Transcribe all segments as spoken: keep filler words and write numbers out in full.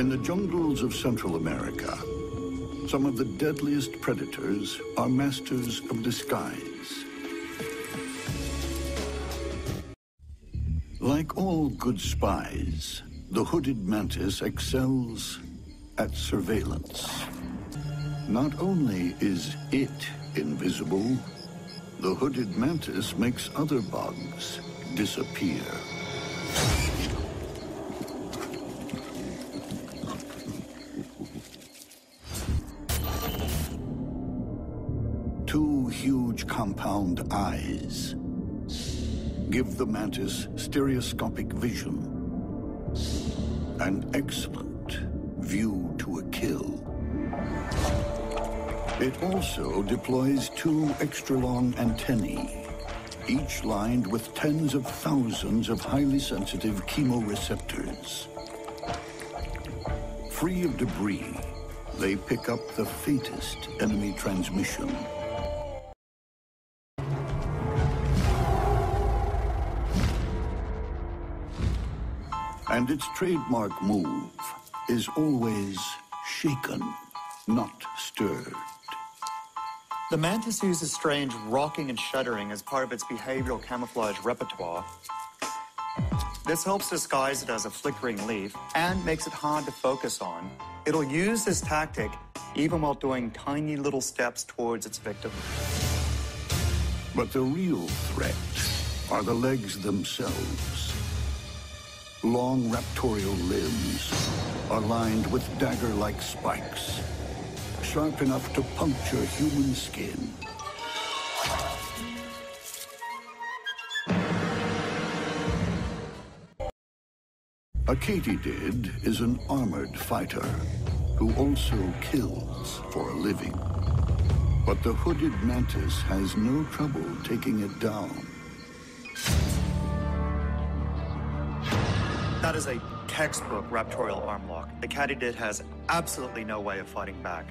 In the jungles of Central America, some of the deadliest predators are masters of disguise. Like all good spies, the hooded mantis excels at surveillance. Not only is it invisible, the hooded mantis makes other bugs disappear. Two huge compound eyes give the mantis stereoscopic vision, an excellent view to a kill. It also deploys two extra-long antennae, each lined with tens of thousands of highly sensitive chemoreceptors. Free of debris, they pick up the faintest enemy transmission. And its trademark move is always shaken, not stirred. The mantis uses strange rocking and shuddering as part of its behavioral camouflage repertoire. This helps disguise it as a flickering leaf and makes it hard to focus on. It'll use this tactic even while doing tiny little steps towards its victim. But the real threat are the legs themselves. Long raptorial limbs are lined with dagger-like spikes, sharp enough to puncture human skin. A katydid is an armored fighter who also kills for a living. But the hooded mantis has no trouble taking it down. That is a textbook raptorial arm lock. The katydid has absolutely no way of fighting back.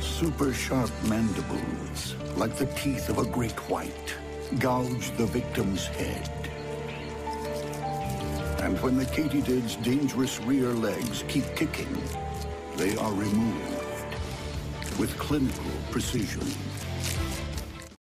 Super sharp mandibles, like the teeth of a great white, gouge the victim's head. And when the katydid's dangerous rear legs keep kicking, they are removed with clinical precision.